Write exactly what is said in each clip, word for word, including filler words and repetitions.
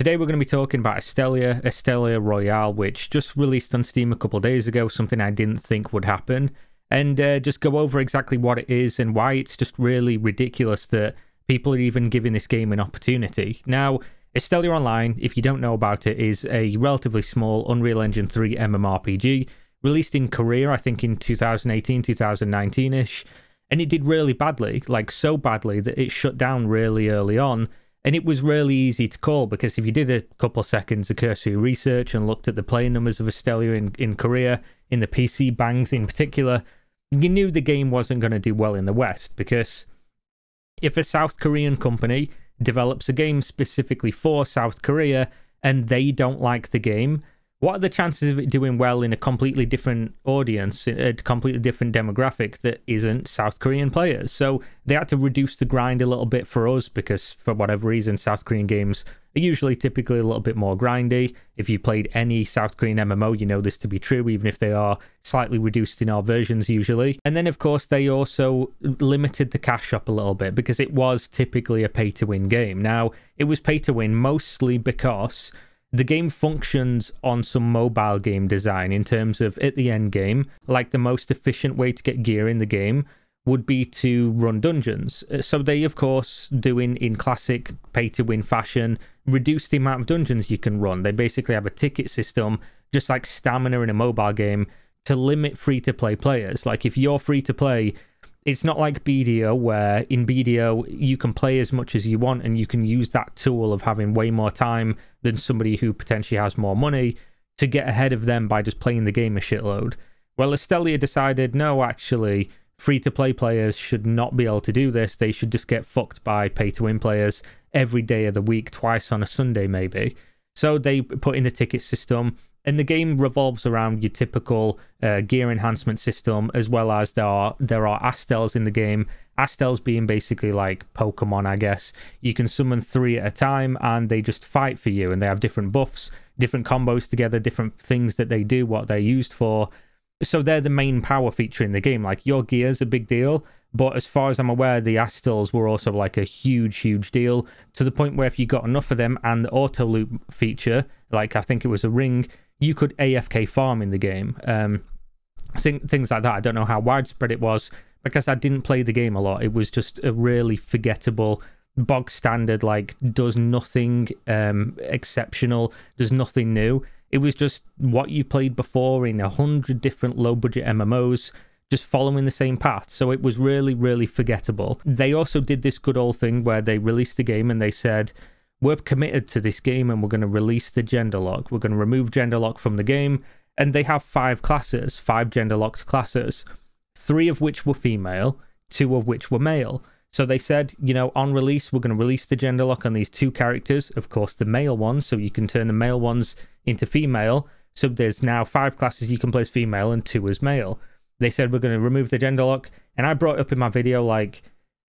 Today we're going to be talking about Astellia, Astellia Royale, which just released on Steam a couple of days ago, something I didn't think would happen, and uh, just go over exactly what it is and why it's just really ridiculous that people are even giving this game an opportunity. Now, Astellia Online, if you don't know about it, is a relatively small Unreal Engine three M M O R P G, released in Korea, I think in two thousand eighteen, two thousand nineteen-ish, and it did really badly, like so badly that it shut down really early on, and it was really easy to call because if you did a couple seconds of cursory research and looked at the player numbers of Astellia in, in Korea, in the P C bangs in particular, you knew the game wasn't going to do well in the West because if a South Korean company develops a game specifically for South Korea and they don't like the game, what are the chances of it doing well in a completely different audience, a completely different demographic that isn't South Korean players? So they had to reduce the grind a little bit for us because for whatever reason, South Korean games are usually typically a little bit more grindy. If you played any South Korean M M O, you know this to be true, even if they are slightly reduced in our versions usually. And then of course, they also limited the cash shop a little bit because it was typically a pay-to-win game. Now, it was pay-to-win mostly because the game functions on some mobile game design in terms of at the end game, like the most efficient way to get gear in the game would be to run dungeons. So they, of course, doing in classic pay-to-win fashion, reduce the amount of dungeons you can run. They basically have a ticket system, just like stamina in a mobile game, to limit free-to-play players. Like if you're free-to-play, it's not like B D O where in B D O you can play as much as you want and you can use that tool of having way more time than somebody who potentially has more money to get ahead of them by just playing the game a shitload. Well, Astellia decided, no, actually, free-to-play players should not be able to do this. They should just get fucked by pay-to-win players every day of the week, twice on a Sunday maybe. So they put in the ticket system. And the game revolves around your typical uh, gear enhancement system, as well as there are there are Astels in the game. Astels being basically like Pokemon, I guess. You can summon three at a time, and they just fight for you. And they have different buffs, different combos together, different things that they do, what they're used for. So they're the main power feature in the game. Like, your gear's a big deal, but as far as I'm aware, the Astels were also like a huge, huge deal, to the point where if you got enough of them and the auto-loop feature, like I think it was a ring, you could A F K farm in the game, um, things like that. I don't know how widespread it was because I didn't play the game a lot. It was just a really forgettable, bog standard, like does nothing um, exceptional, does nothing new. It was just what you played before in a hundred different low budget M M Os, just following the same path. So it was really, really forgettable. They also did this good old thing where they released the game and they said, we're committed to this game and we're going to release the gender lock. We're going to remove gender lock from the game. And they have five classes, five gender locked classes, three of which were female, two of which were male. So they said, you know, on release, we're going to release the gender lock on these two characters. Of course, the male ones, so you can turn the male ones into female. So there's now five classes you can play as female and two as male. They said, we're going to remove the gender lock. And I brought up in my video, like,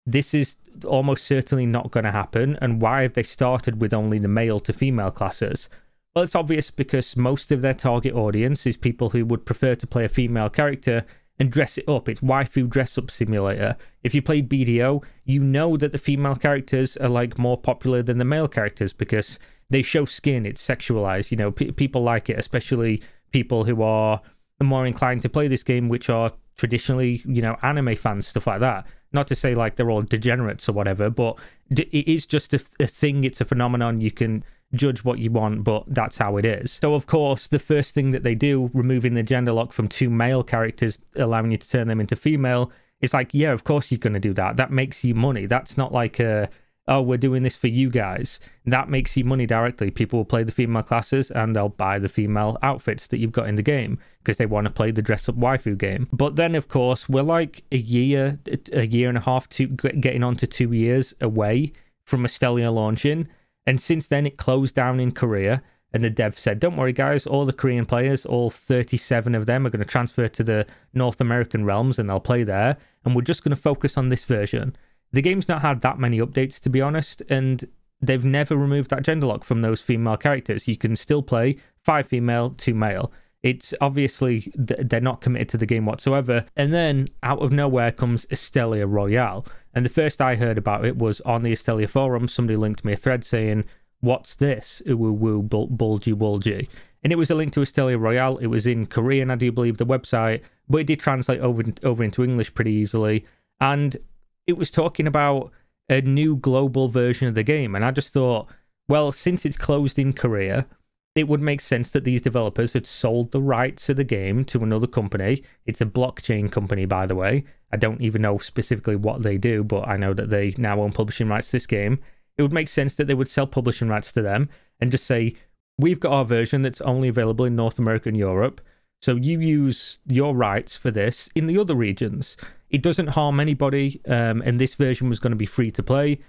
this is almost certainly not going to happen, and why have they started with only the male to female classes? Well, it's obvious because most of their target audience is people who would prefer to play a female character and dress it up. It's waifu dress-up simulator. If you play B D O, you know that the female characters are like more popular than the male characters because they show skin, it's sexualized, you know, p people like it, especially people who are more inclined to play this game, which are traditionally, you know, anime fans, stuff like that. Not to say like they're all degenerates or whatever, but it is just a, a thing. It's a phenomenon. You can judge what you want, but that's how it is. So of course, the first thing that they do, removing the gender lock from two male characters, allowing you to turn them into female, it's like, yeah, of course you're going to do that. That makes you money. That's not like a, oh, we're doing this for you guys. That makes you money directly. People will play the female classes and they'll buy the female outfits that you've got in the game because they want to play the dress up waifu game. But then of course, we're like a year, a year and a half to getting on to two years away from Astellia launching. And since then it closed down in Korea and the dev said, don't worry guys, all the Korean players, all thirty-seven of them are going to transfer to the North American realms and they'll play there. And we're just going to focus on this version. The game's not had that many updates, to be honest, and they've never removed that gender lock from those female characters. You can still play five female, two male. It's obviously th they're not committed to the game whatsoever. And then out of nowhere comes Astellia Royale. And the first I heard about it was on the Astellia forum. Somebody linked me a thread saying, what's this? Ooh, woo, bulgy, bulgy. And it was a link to Astellia Royale. It was in Korean, I do believe, the website, but it did translate over, over into English pretty easily. And it was talking about a new global version of the game. And I just thought, well, since it's closed in Korea, it would make sense that these developers had sold the rights of the game to another company. It's a blockchain company, by the way. I don't even know specifically what they do, but I know that they now own publishing rights to this game. It would make sense that they would sell publishing rights to them and just say, we've got our version that's only available in North America and Europe, so you use your rights for this in the other regions. It doesn't harm anybody, um, and this version was going to be free to play.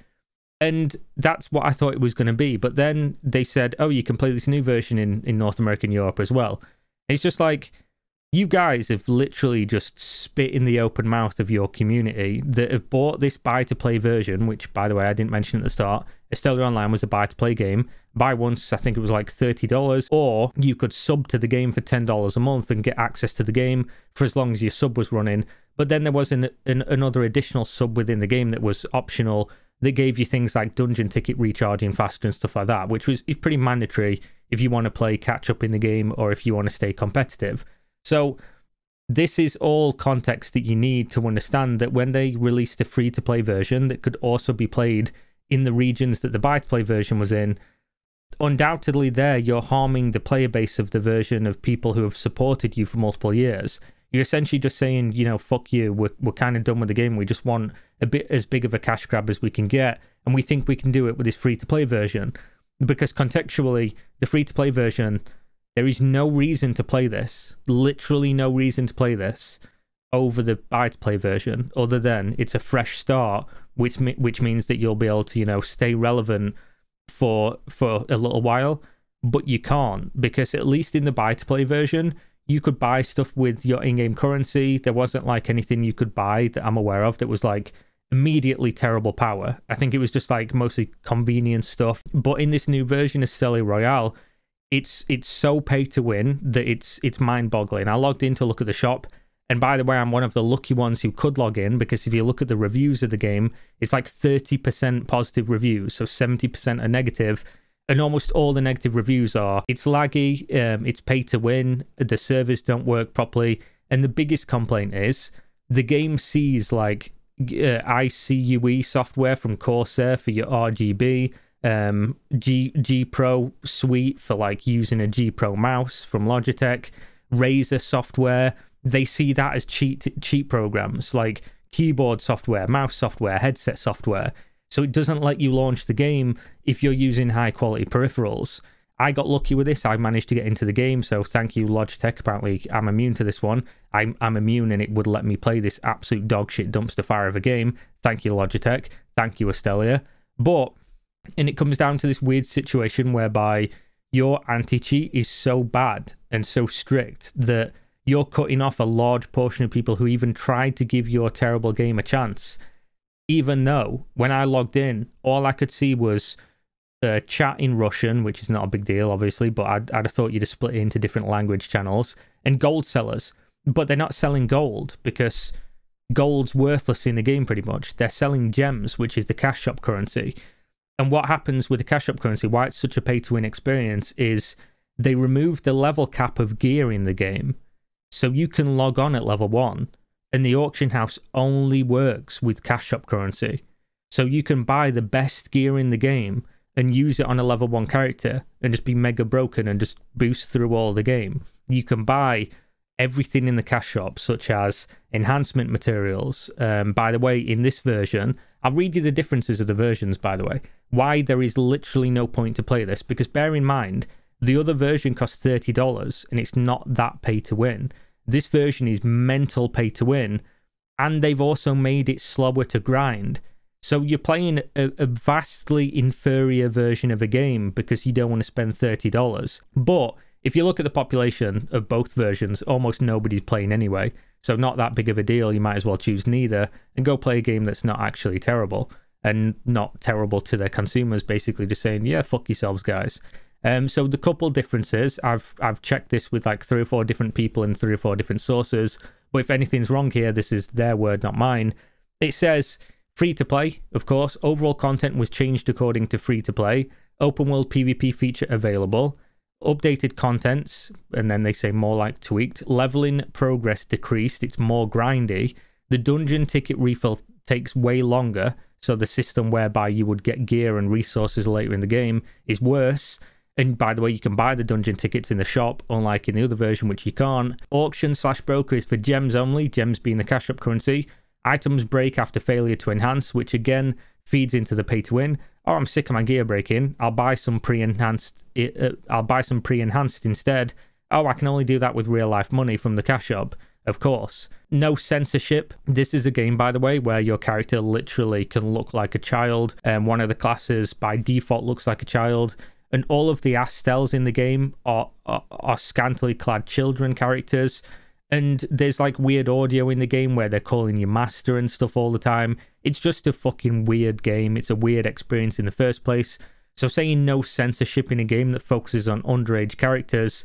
And that's what I thought it was going to be. But then they said, oh, you can play this new version in, in North America and Europe as well. And it's just like, you guys have literally just spit in the open mouth of your community that have bought this buy-to-play version, which, by the way, I didn't mention at the start. Astellia Online was a buy-to-play game. Buy once, I think it was like thirty dollars. Or you could sub to the game for ten dollars a month and get access to the game for as long as your sub was running. But then there was an, an, another additional sub within the game that was optional, that gave you things like dungeon ticket recharging faster and stuff like that, which was is pretty mandatory if you want to play catch up in the game or if you want to stay competitive. So this is all context that you need to understand that when they released a free-to-play version that could also be played in the regions that the buy-to-play version was in, undoubtedly there you're harming the player base of the version of people who have supported you for multiple years. You're essentially just saying, you know, fuck you, we're, we're kind of done with the game. We just want a bit as big of a cash grab as we can get. And we think we can do it with this free-to-play version. Because contextually, the free-to-play version, there is no reason to play this. Literally no reason to play this over the buy-to-play version. Other than it's a fresh start, which which means that you'll be able to, you know, stay relevant for for a little while. But you can't, because at least in the buy-to-play version, you could buy stuff with your in-game currency. There wasn't like anything you could buy that I'm aware of that was like immediately terrible power. I think it was just like mostly convenience stuff. But in this new version of Astellia Royale, it's it's so pay to win that it's it's mind-boggling. I logged in to look at the shop, and by the way, I'm one of the lucky ones who could log in, because if you look at the reviews of the game, it's like thirty percent positive reviews, so seventy percent are negative. And almost all the negative reviews are, it's laggy, um, it's pay to win, the servers don't work properly. And the biggest complaint is, the game sees like uh, I C U E software from Corsair for your R G B, um, G, G Pro Suite for like using a G Pro mouse from Logitech, Razer software. They see that as cheat, cheat programs, like keyboard software, mouse software, headset software. So it doesn't let you launch the game if you're using high quality peripherals. I got lucky with this. I managed to get into the game. So thank you, Logitech. Apparently I'm immune to this one. I'm, I'm immune, and it would let me play this absolute dog shit dumpster fire of a game. Thank you, Logitech. Thank you, Astellia. But, and it comes down to this weird situation whereby your anti-cheat is so bad and so strict that you're cutting off a large portion of people who even tried to give your terrible game a chance. Even though when I logged in, all I could see was uh, chat in Russian, which is not a big deal, obviously, but I'd, I'd have thought you'd have split it into different language channels, and gold sellers. But they're not selling gold, because gold's worthless in the game pretty much. They're selling gems, which is the cash shop currency. And what happens with the cash shop currency, why it's such a pay-to-win experience, is they removed the level cap of gear in the game. So you can log on at level one. And the auction house only works with cash shop currency. So you can buy the best gear in the game and use it on a level one character and just be mega broken and just boost through all the game. You can buy everything in the cash shop, such as enhancement materials. Um, by the way, in this version, I'll read you the differences of the versions, by the way, why there is literally no point to play this, because bear in mind, the other version costs thirty dollars and it's not that pay to win. This version is mental pay to win, and they've also made it slower to grind. So you're playing a, a vastly inferior version of a game because you don't want to spend thirty dollars. But if you look at the population of both versions, almost nobody's playing anyway. So not that big of a deal. You might as well choose neither and go play a game that's not actually terrible and not terrible to their consumers, basically just saying, yeah, fuck yourselves, guys. Um, so the couple differences, I've I've checked this with like three or four different people and three or four different sources, but if anything's wrong here, this is their word, not mine. It says free to play, of course. Overall content was changed according to free to play. open world PvP feature available, updated contents, and then they say more like tweaked, leveling progress decreased, it's more grindy, the dungeon ticket refill takes way longer, so the system whereby you would get gear and resources later in the game is worse. And by the way, you can buy the dungeon tickets in the shop, unlike in the other version, which you can't. Auction slash broker is for gems only, gems being the cash up currency. Items break after failure to enhance, which again feeds into the pay to win. Oh, I'm sick of my gear breaking. I'll buy some pre-enhanced. Uh, I'll buy some pre-enhanced instead. Oh, I can only do that with real life money from the cash shop. Of course. No censorship. This is a game, by the way, where your character literally can look like a child. And um, one of the classes by default looks like a child. And all of the Astels in the game are, are, are scantily clad children characters. And there's like weird audio in the game where they're calling you master and stuff all the time. It's just a fucking weird game. It's a weird experience in the first place. So saying no censorship in a game that focuses on underage characters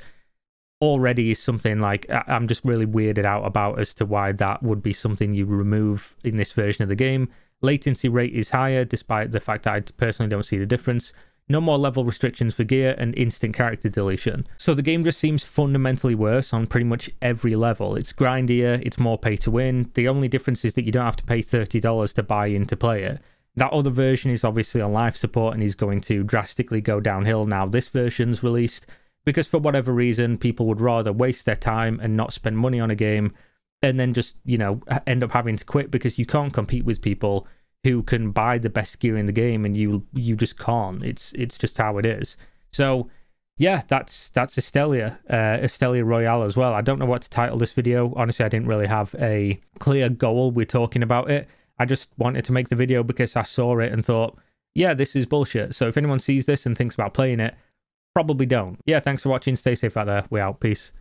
already is something like I'm just really weirded out about as to why that would be something you remove in this version of the game. Latency rate is higher, despite the fact that I personally don't see the difference. No more level restrictions for gear and instant character deletion. So the game just seems fundamentally worse on pretty much every level. It's grindier, it's more pay to win. The only difference is that you don't have to pay thirty dollars to buy in to play it. That other version is obviously on life support and is going to drastically go downhill now this version's released, because for whatever reason, people would rather waste their time and not spend money on a game and then just, you know, end up having to quit because you can't compete with people who can buy the best gear in the game, and you you just can't. It's it's just how it is. So yeah, that's that's Astellia, uh, Astellia Royale as well. I don't know what to title this video. Honestly, I didn't really have a clear goal with talking about it. I just wanted to make the video because I saw it and thought, yeah, this is bullshit. So if anyone sees this and thinks about playing it, probably don't. Yeah, thanks for watching. Stay safe out there. We out. Peace.